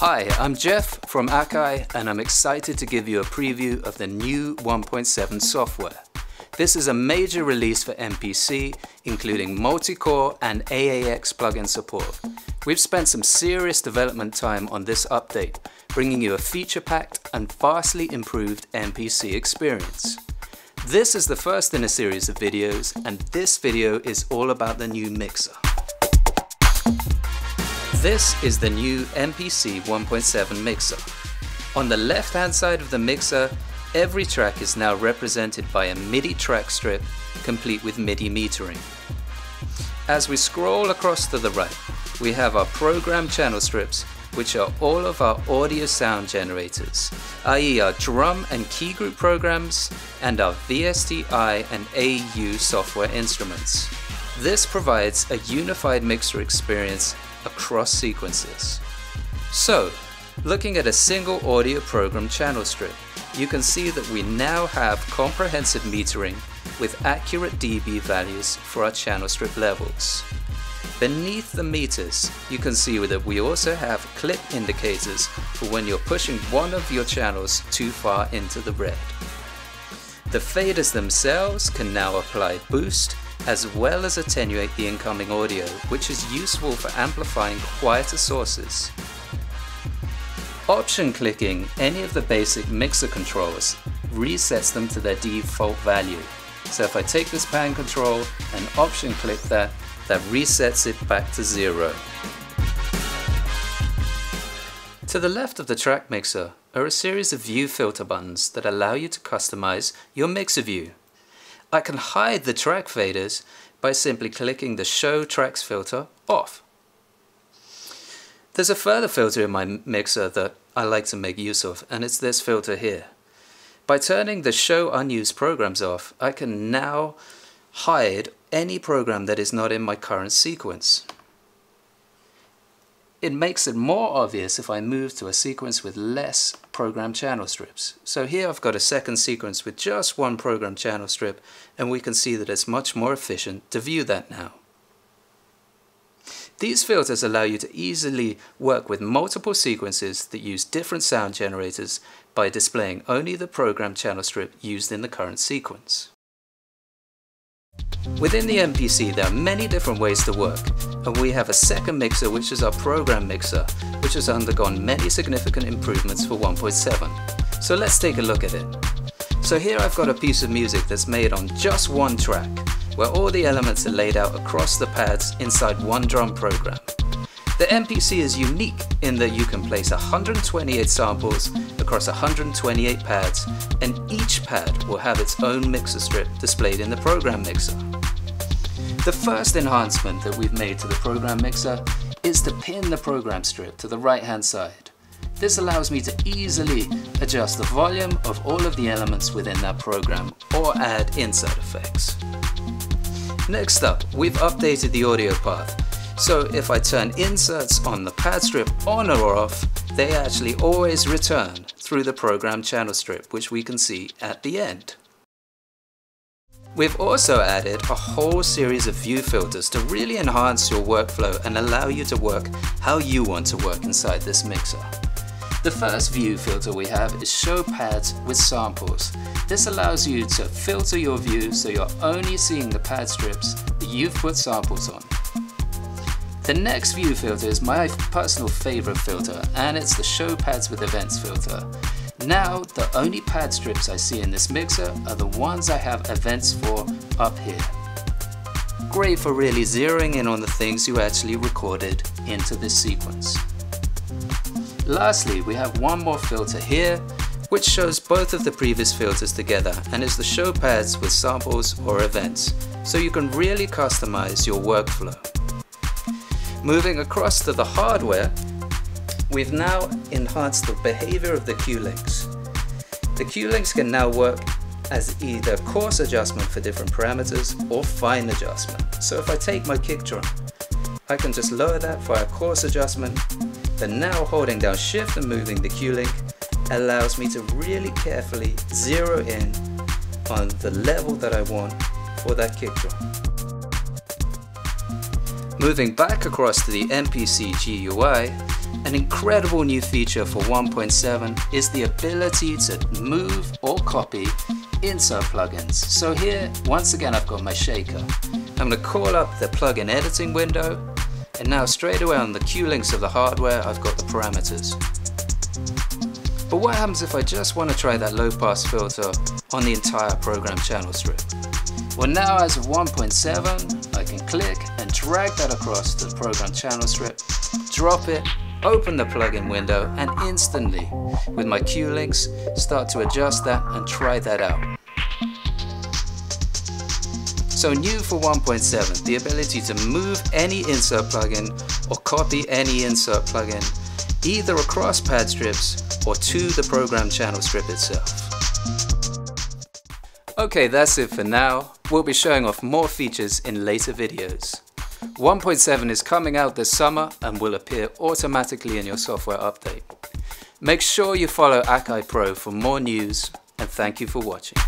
Hi, I'm Jeff from Akai, and I'm excited to give you a preview of the new 1.7 software. This is a major release for MPC, including multi-core and AAX plugin support. We've spent some serious development time on this update, bringing you a feature-packed and vastly improved MPC experience. This is the first in a series of videos, and this video is all about the new mixer. This is the new MPC 1.7 mixer. On the left-hand side of the mixer, every track is now represented by a MIDI track strip, complete with MIDI metering. As we scroll across to the right, we have our program channel strips, which are all of our audio sound generators, i.e. our drum and key group programs, and our VSTi and AU software instruments. This provides a unified mixer experience across sequences. So, looking at a single audio program channel strip, you can see that we now have comprehensive metering with accurate dB values for our channel strip levels. Beneath the meters, you can see that we also have clip indicators for when you're pushing one of your channels too far into the red. The faders themselves can now apply boost as well as attenuate the incoming audio, which is useful for amplifying quieter sources. Option clicking any of the basic mixer controls resets them to their default value. So if I take this pan control and option click that resets it back to 0. To the left of the track mixer are a series of view filter buttons that allow you to customize your mixer view. I can hide the track faders by simply clicking the Show Tracks filter off. There's a further filter in my mixer that I like to make use of, and it's this filter here. By turning the Show Unused Programs off, I can now hide any program that is not in my current sequence. It makes it more obvious if I move to a sequence with less program channel strips. So here I've got a second sequence with just one program channel strip, and we can see that it's much more efficient to view that now. These filters allow you to easily work with multiple sequences that use different sound generators by displaying only the program channel strip used in the current sequence. Within the MPC, there are many different ways to work, and we have a second mixer, which is our program mixer, which has undergone many significant improvements for 1.7. So let's take a look at it. So here I've got a piece of music that's made on just one track, where all the elements are laid out across the pads inside one drum program. The MPC is unique in that you can place 128 samples across 128 pads, and each pad will have its own mixer strip displayed in the program mixer. The first enhancement that we've made to the program mixer is to pin the program strip to the right-hand side. This allows me to easily adjust the volume of all of the elements within that program or add insert effects. Next up, we've updated the audio path. So if I turn inserts on the pad strip on or off, they actually always return through the program channel strip, which we can see at the end. We've also added a whole series of view filters to really enhance your workflow and allow you to work how you want to work inside this mixer. The first view filter we have is Show Pads with Samples. This allows you to filter your view so you're only seeing the pad strips that you've put samples on. The next view filter is my personal favorite filter, and it's the Show Pads with Events filter. Now, the only pad strips I see in this mixer are the ones I have events for up here. Great for really zeroing in on the things you actually recorded into this sequence. Lastly, we have one more filter here, which shows both of the previous filters together, and it's the Show Pads with Samples or Events, so you can really customize your workflow. Moving across to the hardware, we've now enhanced the behavior of the Q-Links. The Q-Links can now work as either coarse adjustment for different parameters or fine adjustment. So if I take my kick drum, I can just lower that via coarse adjustment, but now holding down Shift and moving the Q-Link allows me to really carefully zero in on the level that I want for that kick drum. Moving back across to the MPC GUI, An incredible new feature for 1.7 is the ability to move or copy insert plugins. So here, once again, I've got my shaker. I'm going to call up the plugin editing window, and now straight away on the Q-Links of the hardware, I've got the parameters. But what happens if I just want to try that low pass filter on the entire program channel strip? Well, now as of 1.7, I can click and drag that across to the program channel strip, drop it, open the plugin window, and instantly, with my Q-Links, start to adjust that and try that out. So new for 1.7, the ability to move any insert plugin or copy any insert plugin, either across pad strips or to the program channel strip itself. Okay, that's it for now. We'll be showing off more features in later videos. 1.7 is coming out this summer and will appear automatically in your software update. Make sure you follow Akai Pro for more news, and thank you for watching.